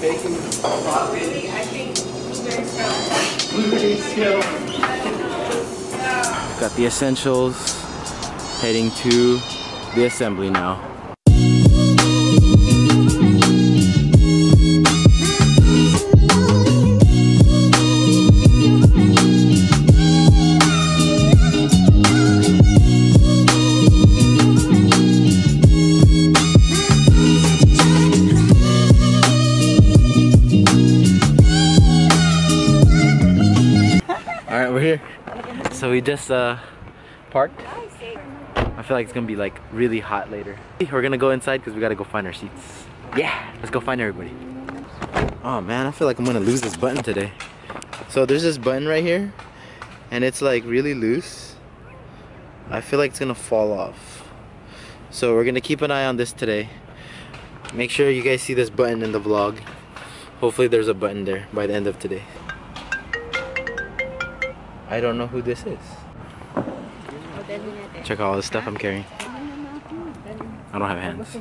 bacon. Oh, really? I think blueberry scale. Got the essentials. Heading to the assembly now. So we just parked. I feel like it's gonna be like really hot later. We're gonna go inside because we gotta go find our seats. Yeah, let's go find everybody. Oh man, I feel like I'm gonna lose this button today. So there's this button right here and it's like really loose. I feel like it's gonna fall off. So we're gonna keep an eye on this today. Make sure you guys see this button in the vlog. Hopefully there's a button there by the end of today. I don't know who this is. Check out all the stuff I'm carrying. I don't have hands.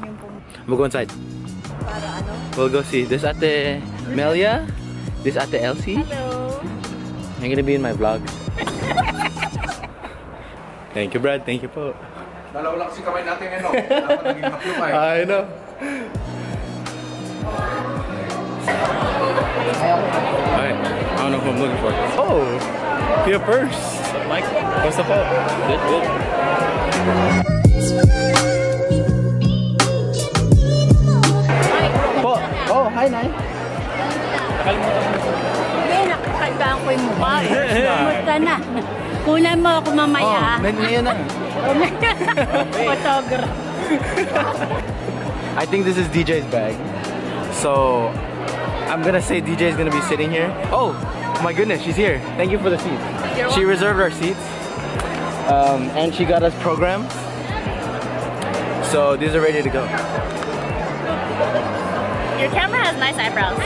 We'll go inside. We'll go see. This Ate Melia. This Ate LC. Hello. I'm gonna be in my vlog. Thank you, Brad. Thank you, Po. I know. Alright. I don't know who I'm looking for. Oh. Here first, Mike. What's up? Good, good. Oh, hi, Nay. Kailangan ko yung mukha. Kumusta na? Kunan mo ako mamaya. Ngayon na. Photographer. I think this is DJ's bag. So, I'm gonna say DJ's gonna be sitting here. Oh! My goodness, she's here. Thank you for the seats. She reserved our seats and she got us programmed. So these are ready to go. Your camera has nice eyebrows. I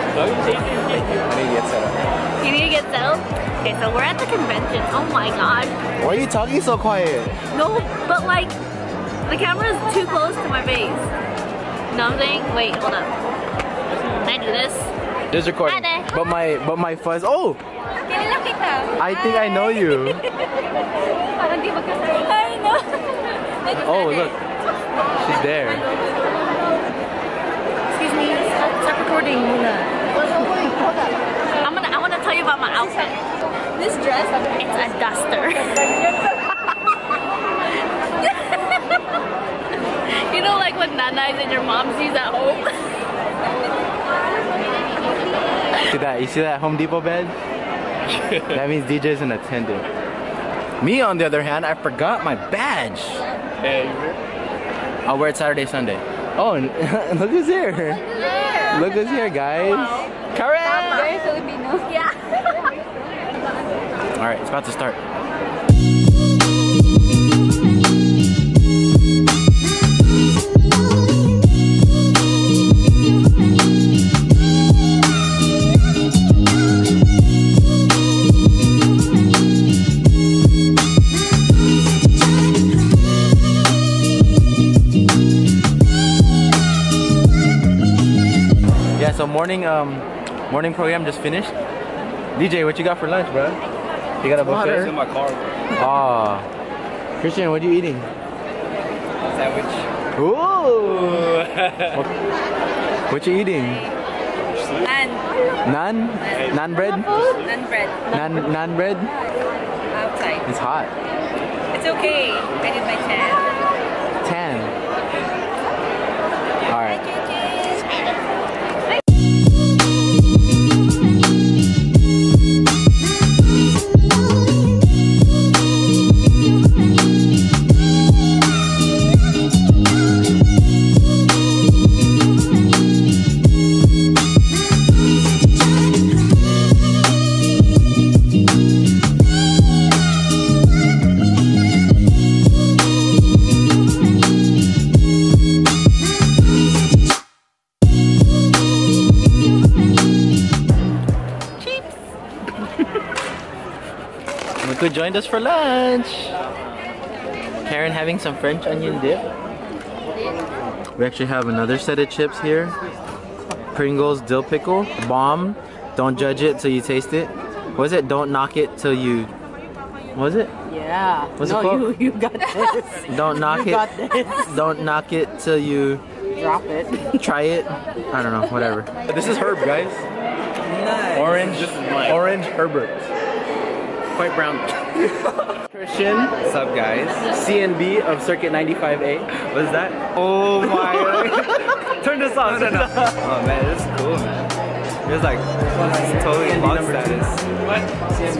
need to get settled. You need to get settled? Okay, so we're at the convention. Oh my god. Why are you talking so quiet? No, but like the camera is too close to my face. You know what I'm saying? Wait, hold up. Can I do this? This recording, but my fuzz. Oh, I think I know you. Oh look, she's there. Excuse me, stop recording. I want to tell you about my outfit. This dress, it's a duster. You know, like when Nana is and your mom sees at home. See that? You see that Home Depot bed? That means DJ's an attendant. Me, on the other hand, I forgot my badge. Hey. I'll wear it Saturday, Sunday. Oh, and look who's here! Look who's here, guys! Wow. Correct. Very Filipino. Yeah. All right, it's about to start. So morning program just finished. DJ, what you got for lunch, bro? You got a buffet? It's in my car. Ah, Christian, what are you eating? A sandwich. Ooh. What you eating? Naan. Naan? Naan bread? Naan bread. Naan bread? Outside. It's hot. It's okay. I did my tan. Tan. All right. Who joined us for lunch? Karen having some French onion dip. We actually have another set of chips here. Pringles dill pickle, bomb. Don't judge it till you taste it. Was it? Don't knock it till you. Was it? Yeah. Was no, it called? You got this. Don't knock you it. Got this. Don't knock it till you. Drop it. Try it. I don't know. Whatever. This is herb, guys. Nice. Orange. Orange Herbert. Quite brown. Christian. What's up, guys? C&B of Circuit 95A. What is that? Oh my. Turn this off. No, no, no. Oh man, this is cool, man. It's like totally vlog status. What? It's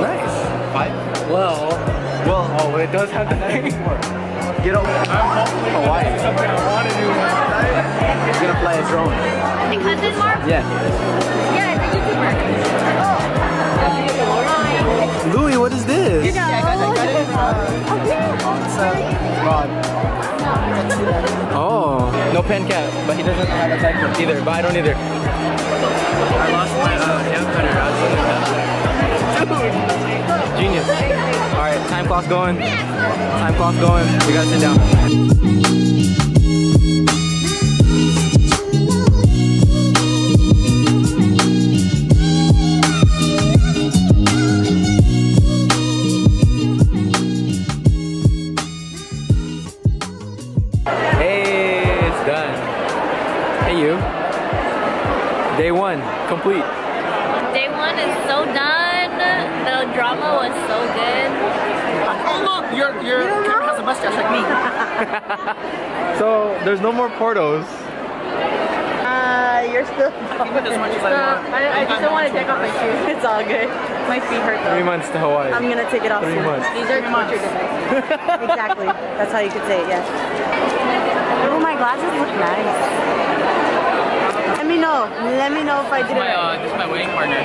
nice. Five? Well, oh, it does have the thing. Get over. I'm hopefully Hawaii. Something I want to do. He's gonna fly a drone. The cousin Mark? Yeah. Yeah, the YouTuber. Oh. Louis, what is this? You know. Yeah, guys, I got it. It's a rod. Oh. No pen cap, but he doesn't have a pen cap either. But I don't either. I lost my hand cutter. I was looking at that. Genius. Alright, time clock's going. Time clock's going. We gotta sit down. Complete. Day one is so done. The drama was so good. Oh look, your camera has a mustache like me. So there's no more Portos. You're still. I just don't want to take off my shoes. It's all good. My feet hurt though. 3 months to Hawaii. I'm gonna take it off. 3 months. These are torture devices. Exactly. That's how you could say it. Yes. Oh, my glasses look nice. Let me know. Let me know if I did it. This is my wedding partner.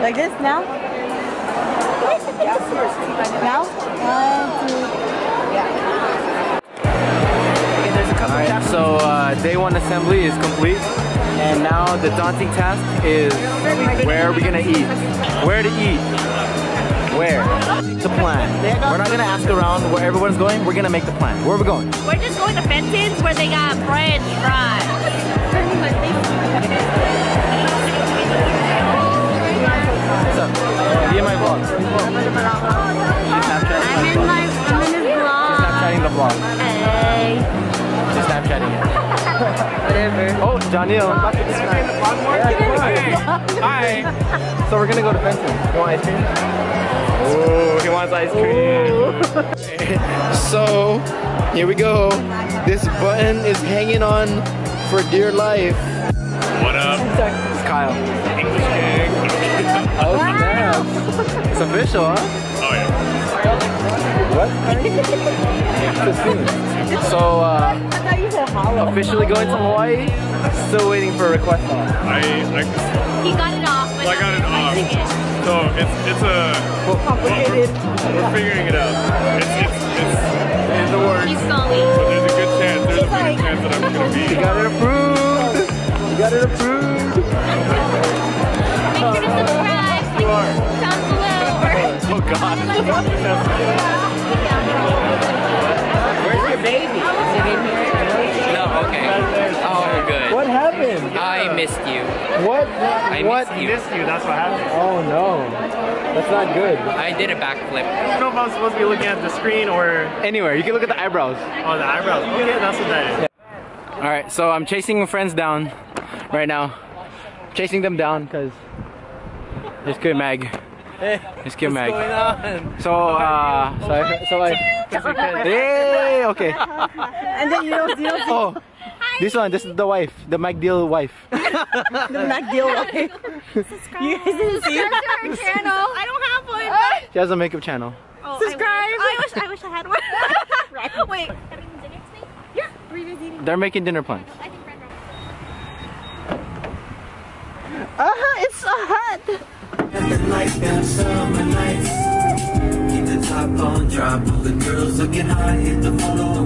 Like this now? Now? One, two, yeah. Okay, there's a couple tasks. So day one assembly is complete, and now the daunting task is where are we gonna eat? Where to eat? Where? To plan. We're not gonna ask around where everyone's going. We're gonna make the plan. Where are we going? We're just going to Fenton's where they got French fries. What's up? Be in my vlog. I'm in his vlog. She's Snapchatting the vlog. Hey. She's Snapchatting it. Whatever. Oh, Johniel. Hi. So we're gonna go to Fenton's. You want ice cream? Oh, he wants ice cream. So, here we go. This button is hanging on for dear life. What up? It's Kyle. English gang. Oh wow. Snap. It's official, huh? Oh yeah. What? So, I thought you said hollow. Officially going to Hawaii? Still waiting for a request on it. He got it off. But I got it off. So, it's a... complicated. We're figuring it out. It's in the works. He's stalling. You got it approved! You got it approved! Make sure to subscribe! Down below! Oh god! Where's your baby? Is it in here? No, okay. Oh, good. What happened? I missed you. What? I missed you, that's what happened. Oh no. That's not good. I did a backflip. I don't know if I was supposed to be looking at the screen or... Anywhere, you can look at the eyebrows. Oh, the eyebrows. Okay, that's what that is. Yeah. Alright, so I'm chasing my friends down right now. Chasing them down because just killed Meg. Just killed Meg. So I hey, okay. And then you know. Oh, this one, this is the wife, the McDeal wife. The McDeal wife. Subscribe. You guys didn't see it? To her channel. I don't have one. But... She has a makeup channel. Oh, subscribe. I wish I had one. Right. Wait. They're making dinner plans. It's so hot. Keep the top on, drop the girls looking hot, hit the photo